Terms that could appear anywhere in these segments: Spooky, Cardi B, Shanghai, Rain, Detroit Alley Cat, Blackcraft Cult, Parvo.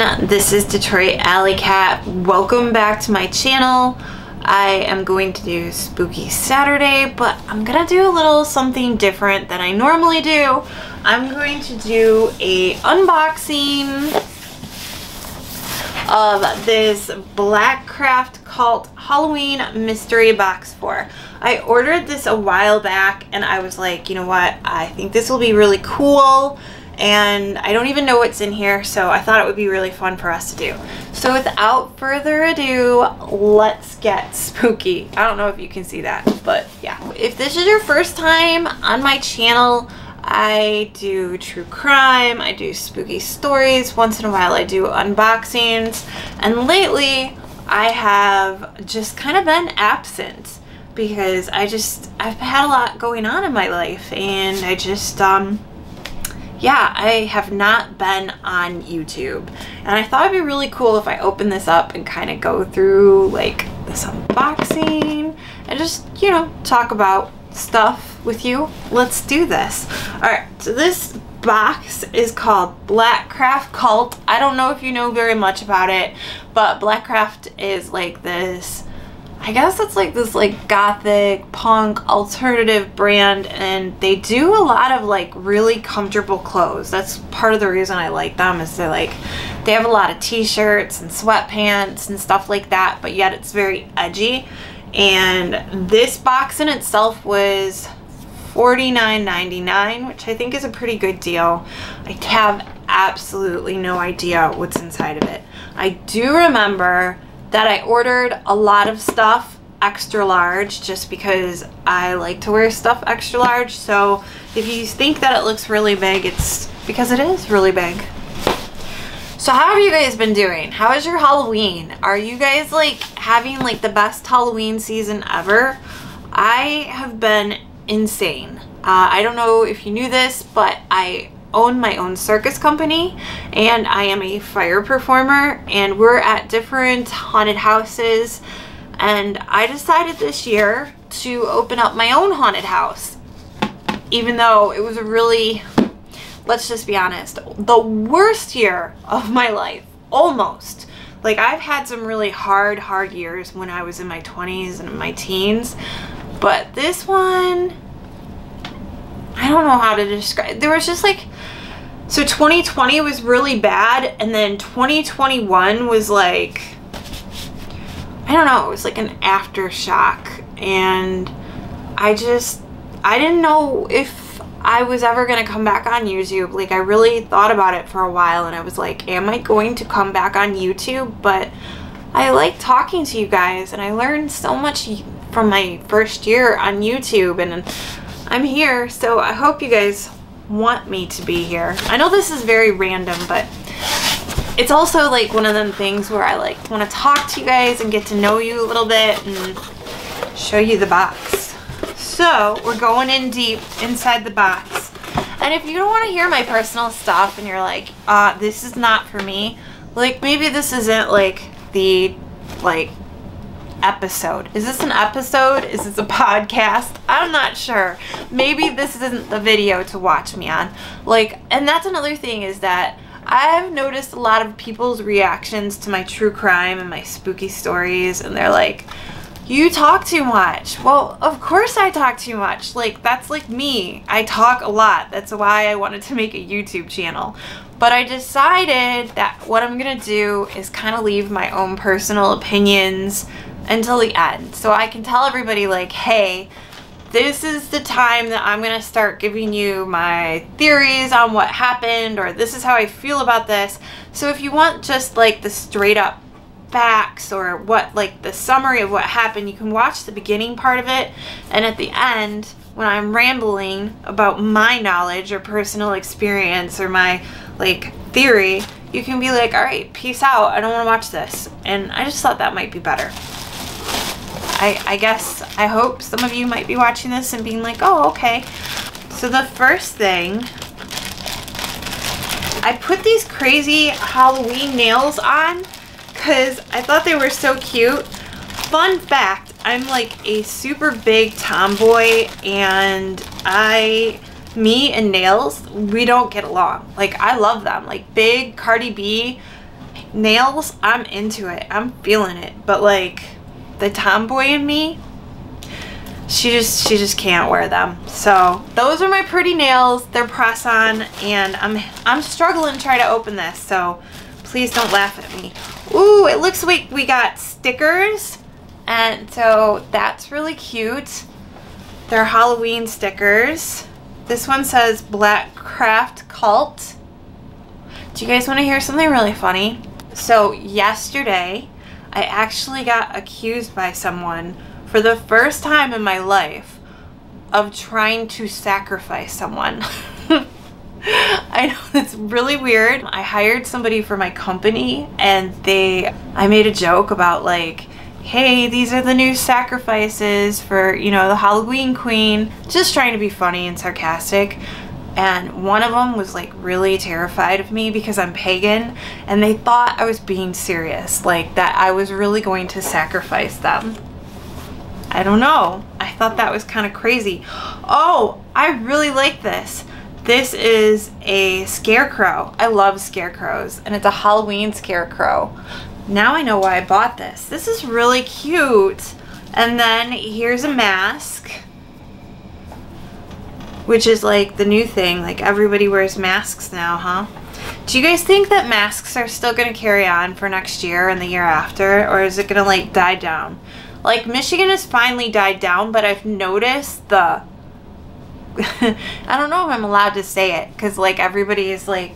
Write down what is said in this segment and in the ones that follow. everyone, this is Detroit Alley Cat. Welcome back to my channel. I am going to do Spooky Saturday, but I'm gonna do a little something different than I normally do. I'm going to do an unboxing of this Blackcraft Cult Halloween mystery box for. I ordered this a while back and I was like, you know what, I think this will be really cool. And I don't even know what's in here, so I thought it would be really fun for us to do. So without further ado, let's get spooky. I don't know if you can see that, but yeah. If this is your first time on my channel, I do true crime, I do spooky stories, once in a while I do unboxings, and lately I have just kind of been absent because I've had a lot going on in my life, and I just, yeah, I have not been on YouTube, and I thought it'd be really cool if I open this up and kind of go through like this unboxing and just, you know, talk about stuff with you. Let's do this. All right, so this box is called Blackcraft Cult. I don't know if you know very much about it, but Blackcraft is like this, I guess it's like this like gothic punk alternative brand, and they do a lot of like really comfortable clothes. That's part of the reason I like them, is they're like, they have a lot of t-shirts and sweatpants and stuff like that, but yet it's very edgy. And this box in itself was $49.99, which I think is a pretty good deal. I have absolutely no idea what's inside of it. I do remember that I ordered a lot of stuff extra large just because I like to wear stuff extra large. So if you think that it looks really big, it's because it is really big. So how have you guys been doing? How is your Halloween? Are you guys like having like the best Halloween season ever? I have been insane. I don't know if you knew this, but I own my own circus company, and I am a fire performer, and we're at different haunted houses, and I decided this year to open up my own haunted house, even though it was a really, let's just be honest, the worst year of my life, almost. Like, I've had some really hard years when I was in my 20s and my teens, but this one, I don't know how to describe. There was just like, so 2020 was really bad, and then 2021 was like, I don't know, it was like an aftershock, and I didn't know if I was ever gonna come back on YouTube. Like, I really thought about it for a while, and I was like, am I going to come back on YouTube? But I like talking to you guys, and I learned so much from my first year on YouTube, and I'm here, so I hope you guys want me to be here. I know this is very random, but it's also like one of them things where I like want to talk to you guys and get to know you a little bit and show you the box. So we're going in deep inside the box. And if you don't want to hear my personal stuff and you're like, this is not for me, like maybe this isn't like the episode. Is this an episode? Is this a podcast? I'm not sure. Maybe this isn't the video to watch me on. Like, and that's another thing, is that I've noticed a lot of people's reactions to my true crime and my spooky stories, and they're like, you talk too much. Well, of course I talk too much. Like, that's like me. I talk a lot. That's why I wanted to make a YouTube channel. But I decided that what I'm gonna do is kind of leave my own personal opinions until the end, so I can tell everybody like, hey, this is the time that I'm gonna start giving you my theories on what happened, or this is how I feel about this. So if you want just like the straight up facts, or what, like the summary of what happened, you can watch the beginning part of it, and at the end when I'm rambling about my knowledge or personal experience or my like theory, you can be like, all right, peace out, I don't want to watch this. And I just thought that might be better. I guess, I hope some of you might be watching this and being like, oh, okay. So the first thing, I put these crazy Halloween nails on because I thought they were so cute. Fun fact, I'm like a super big tomboy, and me and nails, we don't get along. Like, I love them. Like, big Cardi B Nails, I'm into it. I'm feeling it. But like the tomboy in me, she just can't wear them. So those are my pretty nails. They're press on, and I'm struggling to try to open this, so please don't laugh at me. Ooh, it looks like we got stickers, and so that's really cute. They're Halloween stickers. This one says Blackcraft Cult. Do you guys want to hear something really funny? So yesterday, I actually got accused by someone for the first time in my life of trying to sacrifice someone. I know that's really weird. I hired somebody for my company, and I made a joke about like, hey, these are the new sacrifices for, you know, the Halloween queen. Just trying to be funny and sarcastic. And one of them was like really terrified of me because I'm pagan, and they thought I was being serious, like that I was really going to sacrifice them. I don't know. I thought that was kind of crazy. Oh, I really like this. This is a scarecrow. I love scarecrows, and it's a Halloween scarecrow. Now I know why I bought this. This is really cute. And then here's a mask, which is like the new thing. Like, everybody wears masks now, huh? Do you guys think that masks are still gonna carry on for next year and the year after, or is it gonna like die down? Like, Michigan has finally died down, but I've noticed the I don't know if I'm allowed to say it, because like everybody is like,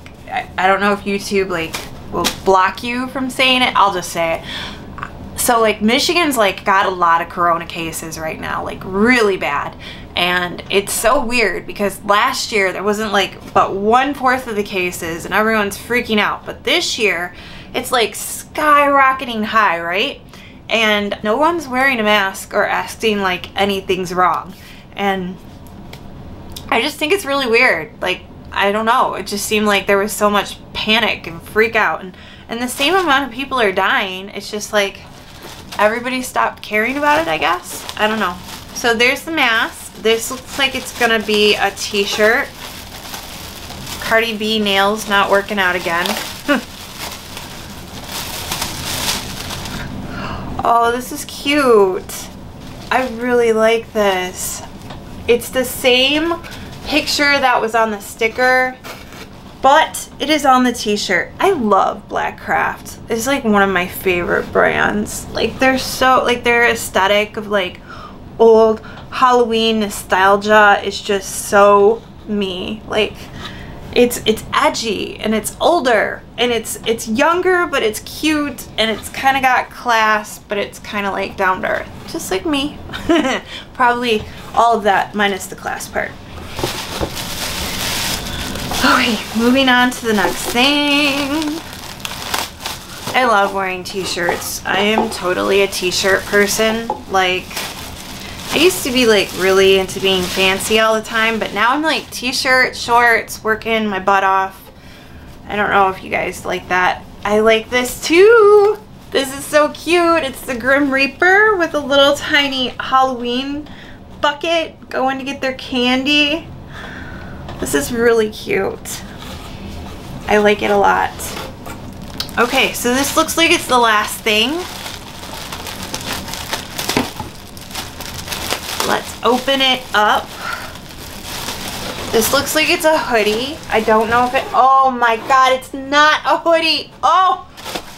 I don't know if YouTube like will block you from saying it. I'll just say it. So like Michigan's like got a lot of corona cases right now, like really bad. And it's so weird because last year there wasn't like but 1/4 of the cases and everyone's freaking out. But this year it's like skyrocketing high, right? And no one's wearing a mask or asking like anything's wrong. And I just think it's really weird. Like, I don't know. It just seemed like there was so much panic and freak out. And the same amount of people are dying. It's just like everybody stopped caring about it, I guess. I don't know. So there's the mask. This looks like it's gonna be a t-shirt. Cardi B nails not working out again. Oh, this is cute. I really like this. It's the same picture that was on the sticker, but it is on the t-shirt. I love Blackcraft. It's like one of my favorite brands. Like, they're so, like, their aesthetic of like old Halloween nostalgia is just so me. Like, it's edgy, and it's older, and it's younger, but it's cute, and it's kind of got class, but it's kind of like down to earth, just like me. Probably all of that minus the class part. Okay, moving on to the next thing. I love wearing t-shirts. I am totally a t-shirt person. Like, I used to be like really into being fancy all the time, but now I'm like t-shirt, shorts, working my butt off. I don't know if you guys like that. I like this too. This is so cute. It's the Grim Reaper with a little tiny Halloween bucket going to get their candy. This is really cute. I like it a lot. Okay, so this looks like it's the last thing. Let's open it up. This looks like it's a hoodie. I don't know if it, oh my God, it's not a hoodie. Oh,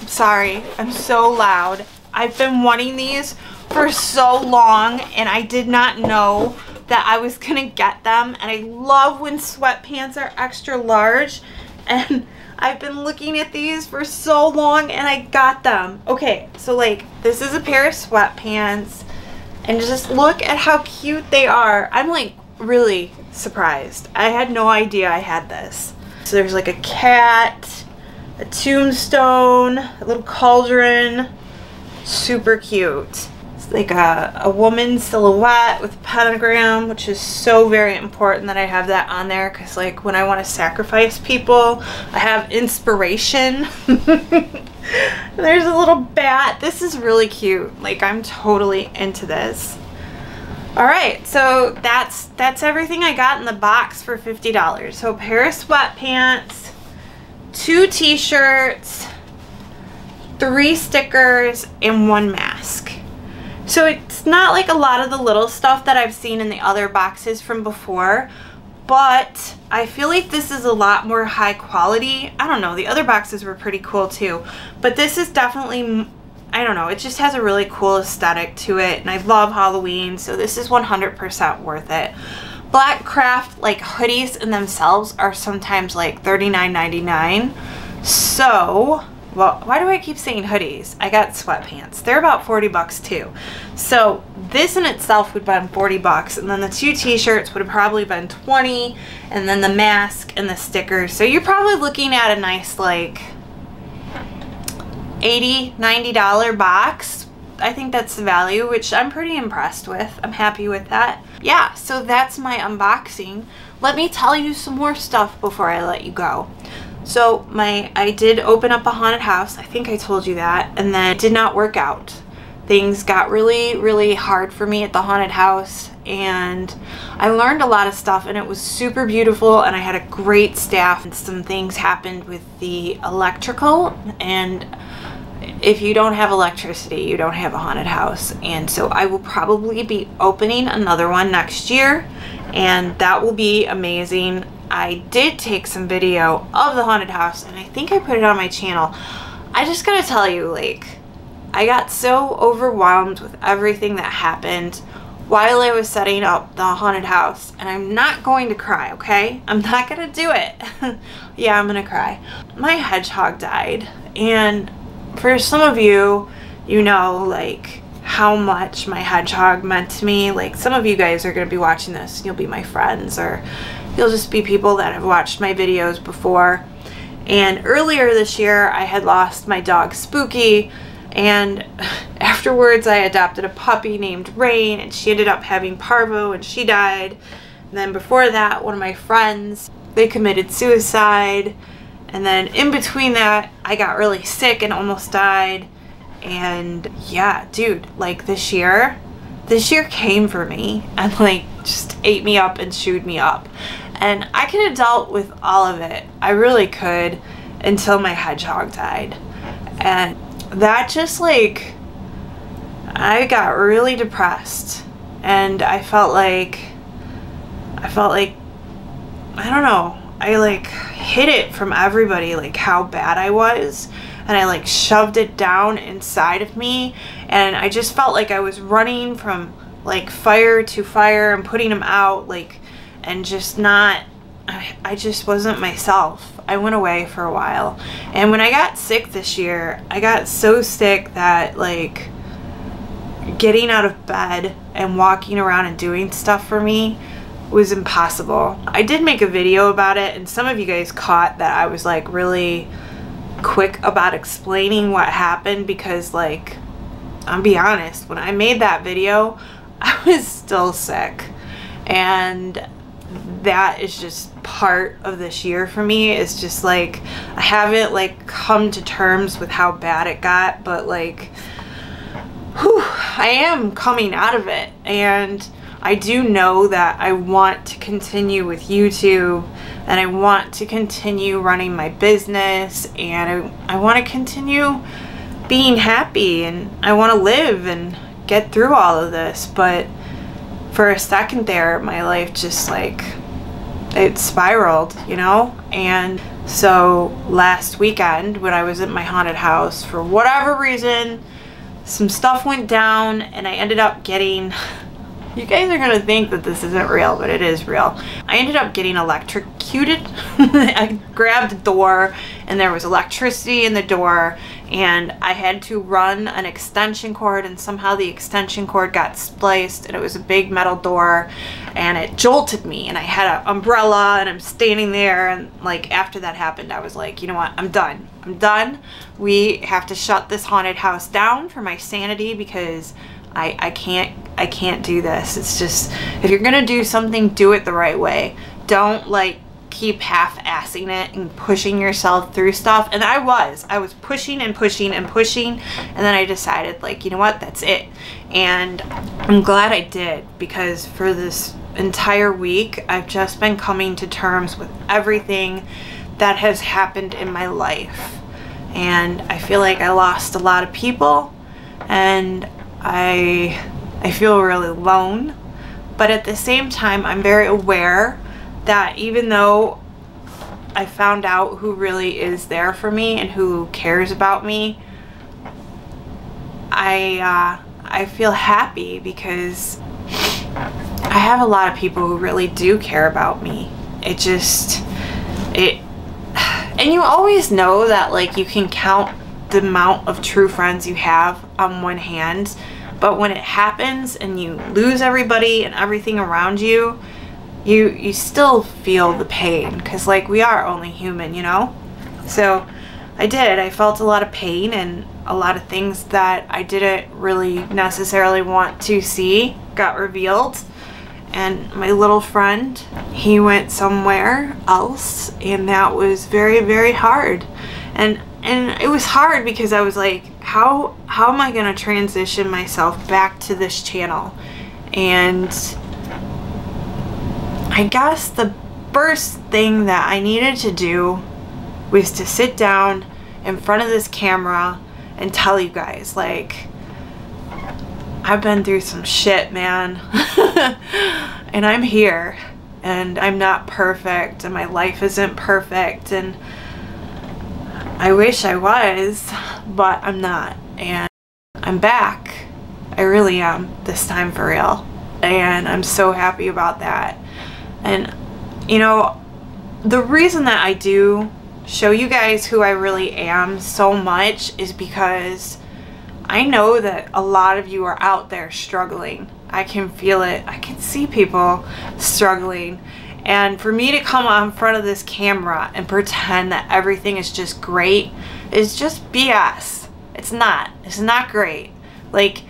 I'm sorry, I'm so loud. I've been wanting these for so long, and I did not know that I was gonna get them. And I love when sweatpants are extra large, and I've been looking at these for so long, and I got them. Okay, so like, this is a pair of sweatpants. And just look at how cute they are. I'm like really surprised. I had no idea I had this. So there's like a cat, a tombstone, a little cauldron. Super cute. It's like a woman's silhouette with a pentagram, which is so very important that I have that on there, because like when I want to sacrifice people, I have inspiration. There's a little bat. This is really cute. Like, I'm totally into this. All right, so that's everything I got in the box for $50. So a pair of sweatpants, 2 t-shirts, 3 stickers and 1 mask. So it's not like a lot of the little stuff that I've seen in the other boxes from before, but I feel like this is a lot more high quality. I don't know, the other boxes were pretty cool too, but this is definitely, I don't know, it just has a really cool aesthetic to it, and I love Halloween, so this is 100% worth it. Blackcraft like hoodies in themselves are sometimes like $39.99, so, well, why do I keep saying hoodies? I got sweatpants. They're about 40 bucks too. So this in itself would have been 40 bucks, and then the 2 t-shirts would have probably been 20, and then the mask and the stickers. So you're probably looking at a nice like $80, $90 box. I think that's the value, which I'm pretty impressed with. I'm happy with that. Yeah, so that's my unboxing. Let me tell you some more stuff before I let you go. So I did open up a haunted house, I think I told you that, and then it did not work out. Things got really hard for me at the haunted house, and I learned a lot of stuff, and it was super beautiful, and I had a great staff, and some things happened with the electrical, and if you don't have electricity, you don't have a haunted house. And so I will probably be opening another one next year, and that will be amazing. I did take some video of the haunted house, and I think I put it on my channel. I just gotta tell you, like, I got so overwhelmed with everything that happened while I was setting up the haunted house, and I'm not going to cry, okay? I'm not gonna do it. Yeah, I'm gonna cry. My hedgehog died, and for some of you, you know, like, how much my hedgehog meant to me. Like, some of you guys are gonna be watching this, and you'll be my friends, or you'll just be people that have watched my videos before. And earlier this year, I had lost my dog Spooky, and afterwards I adopted a puppy named Rain, and she ended up having Parvo, and she died. And then before that, one of my friends, they committed suicide. And then in between that, I got really sick and almost died. And yeah, dude, like, this year came for me and like just ate me up and chewed me up. And I could have dealt with all of it. I really could, until my hedgehog died. And that just, like, I got really depressed, and I felt like, I don't know, I like hid it from everybody, like how bad I was, and I like shoved it down inside of me, and I just felt like I was running from like fire to fire and putting them out, like, and just not, I just wasn't myself. I went away for a while, and when I got sick this year, I got so sick that like getting out of bed and walking around and doing stuff for me was impossible. I did make a video about it, and some of you guys caught that I was like really quick about explaining what happened, because like, I'll be honest, when I made that video, I was still sick. And that is just part of this year for me. It's just like, I haven't like come to terms with how bad it got, but like, whew, I am coming out of it. And I do know that I want to continue with YouTube, and I want to continue running my business, and I want to continue being happy, and I want to live and get through all of this. But for a second there, my life just like, it spiraled, you know? And so last weekend when I was at my haunted house, for whatever reason, some stuff went down, and I ended up getting... You guys are gonna think that this isn't real, but it is real. I ended up getting electrocuted. I grabbed the door, and there was electricity in the door, and I had to run an extension cord, and somehow the extension cord got spliced, and it was a big metal door, and it jolted me, and I had an umbrella, and I'm standing there, and like after that happened, I was like, you know what, I'm done. I'm done. We have to shut this haunted house down for my sanity, because I can't do this. It's just, if you're gonna do something, do it the right way. Don't like keep half-assing it and pushing yourself through stuff. And I was pushing and pushing and pushing, and then I decided, like, you know what, that's it. And I'm glad I did, because for this entire week, I've just been coming to terms with everything that has happened in my life. and I feel like I lost a lot of people, and I feel really alone. But at the same time, I'm very aware that even though I found out who really is there for me and who cares about me, I feel happy because I have a lot of people who really do care about me. It just, and you always know that, like, you can count the amount of true friends you have on one hand, but when it happens and you lose everybody and everything around you, you still feel the pain, because, like, we are only human, you know? So I felt a lot of pain and a lot of things that I didn't really necessarily want to see got revealed. And my little friend, he went somewhere else, and that was very, very hard. And it was hard because I was like, how am I gonna transition myself back to this channel? And I guess the first thing that I needed to do was to sit down in front of this camera and tell you guys, like, I've been through some shit, man. And I'm here, and I'm not perfect, and my life isn't perfect, and I wish I was, but I'm not. And I'm back. I really am, this time for real. And I'm so happy about that. And, you know, the reason that I do show you guys who I really am so much is because I know that a lot of you are out there struggling. I can feel it. I can see people struggling. And for me to come out in front of this camera and pretend that everything is just great is just BS. It's not. It's not great. Like,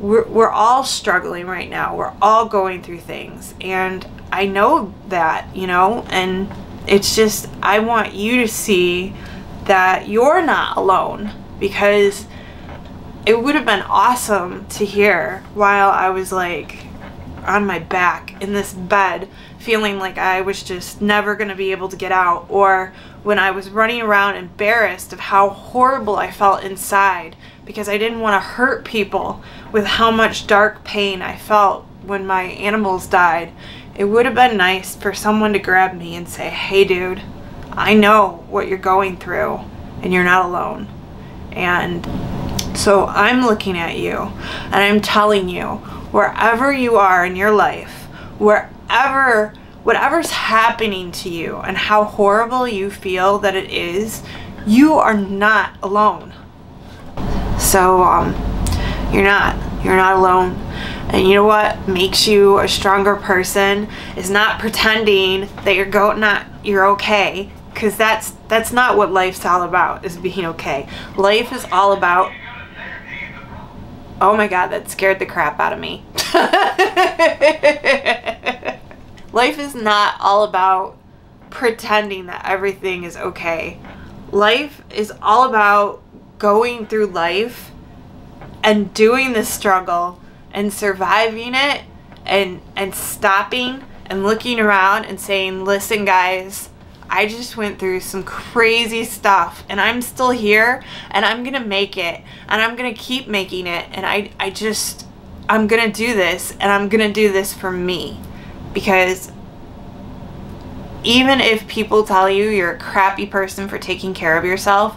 we're all struggling right now. We're all going through things. And I know that, you know, and it's just, I want you to see that you're not alone, because it would have been awesome to hear while I was, like, on my back in this bed feeling like I was just never gonna be able to get out, or when I was running around embarrassed of how horrible I felt inside because I didn't want to hurt people with how much dark pain I felt when my animals died. It would have been nice for someone to grab me and say, hey dude, I know what you're going through and you're not alone. And so I'm looking at you and I'm telling you, wherever you are in your life, wherever, whatever's happening to you and how horrible you feel that it is, you are not alone. So you're not alone. And you know what makes you a stronger person is not pretending that you're okay, because that's not what life's all about, is being okay. Life is all about, oh my god, that scared the crap out of me. Life is not all about pretending that everything is okay. Life is all about going through life and doing the struggle and surviving it, and stopping and looking around and saying, listen guys, I just went through some crazy stuff and I'm still here, and I'm gonna make it, and I'm gonna keep making it, and I'm gonna do this, and I'm gonna do this for me. Because even if people tell you you're a crappy person for taking care of yourself,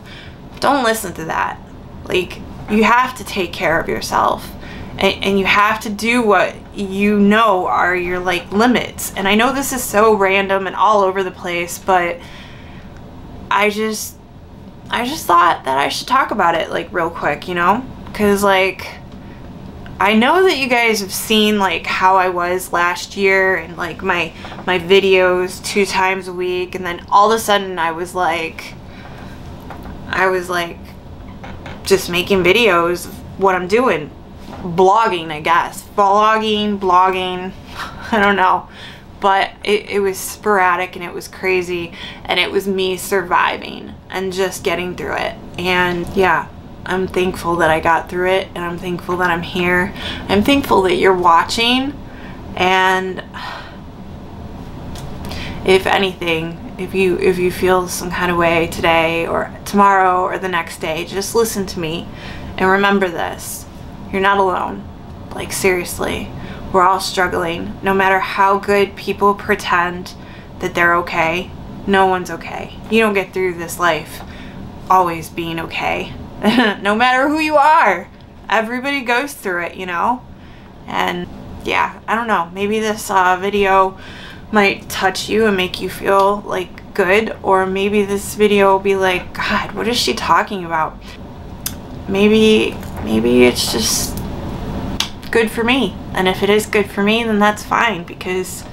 don't listen to that. Like, you have to take care of yourself, and you have to do what you know are your, like, limits. And I know this is so random and all over the place, but I just thought that I should talk about it, like, real quick, you know? Because, like, I know that you guys have seen, like, how I was last year and, like, my videos 2 times a week, and then all of a sudden I was like just making videos of what I'm doing, blogging, I guess, blogging, I don't know, but it was sporadic and it was crazy, and it was me surviving and just getting through it. And yeah, I'm thankful that I got through it, and I'm thankful that I'm here. I'm thankful that you're watching, and if anything, if you feel some kind of way today or tomorrow or the next day, just listen to me and remember this. You're not alone. Like, seriously, we're all struggling. No matter how good people pretend that they're okay, no one's okay. You don't get through this life always being okay. No matter who you are, everybody goes through it, you know? And yeah, I don't know, maybe this video might touch you and make you feel like good, or maybe this video will be like, God, what is she talking about? Maybe it's just good for me, and if it is good for me, then that's fine, because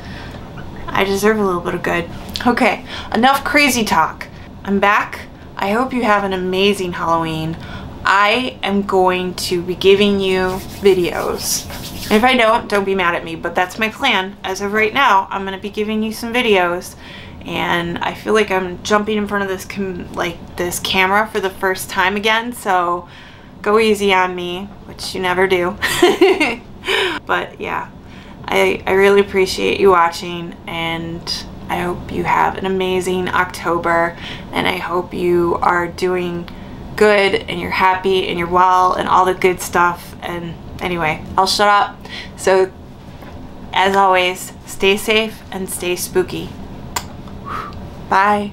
I deserve a little bit of good. Okay, enough crazy talk. I'm back. I hope you have an amazing Halloween. I am going to be giving you videos. If I don't be mad at me, but that's my plan. As of right now, I'm going to be giving you some videos, and I feel like I'm jumping in front of this this camera for the first time again, so go easy on me, which you never do. But yeah, I really appreciate you watching, and I hope you have an amazing October, and I hope you are doing good and you're happy and you're well and all the good stuff. And anyway, I'll shut up. So as always, stay safe and stay spooky. Bye.